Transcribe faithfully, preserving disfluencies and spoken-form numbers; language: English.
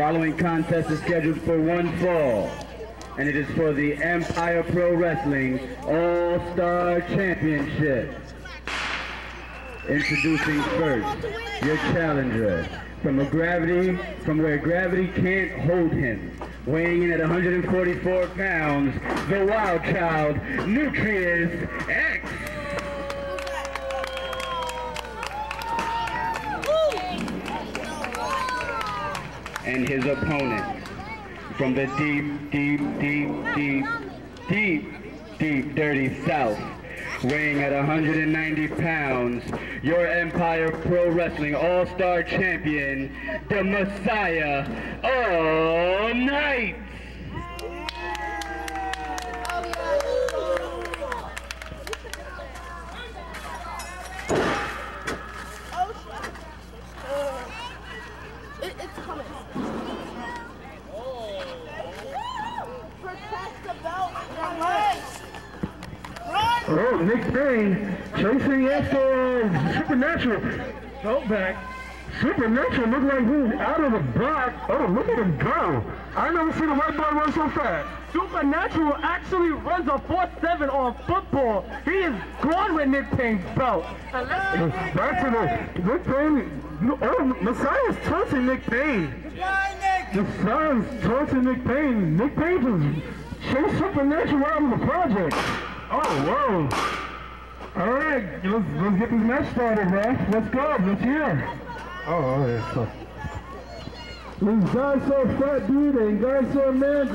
following contest is scheduled for one fall, and it is for the Empire Pro Wrestling All-Star Championship. Introducing first, your challenger, from a gravity, from where gravity can't hold him, weighing in at one hundred forty-four pounds, the wild child, Nutrious X. And his opponent, from the deep, deep, deep, deep, deep, deep, dirty south, weighing at one hundred ninety pounds, your Empire Pro Wrestling All-Star Champion, the Messiah Allnite. Oh, Nick Payne chasing after Supernatural. Felt back. Supernatural looked like he was out of the box. Oh, look at him go. I never seen a white boy run so fast. Supernatural actually runs a four seven on football. He is gone with Nick Payne's belt. Back to the Nick Payne. Oh, Messiah's torching Nick Payne. Messiah's torching Nick Payne. Nick Payne just chased Supernatural out of the project. Oh, whoa. All right, let's, let's get this match started, man. Let's go, let's hear. Oh, all right, so. These guys so fat, dude, and guys so mad.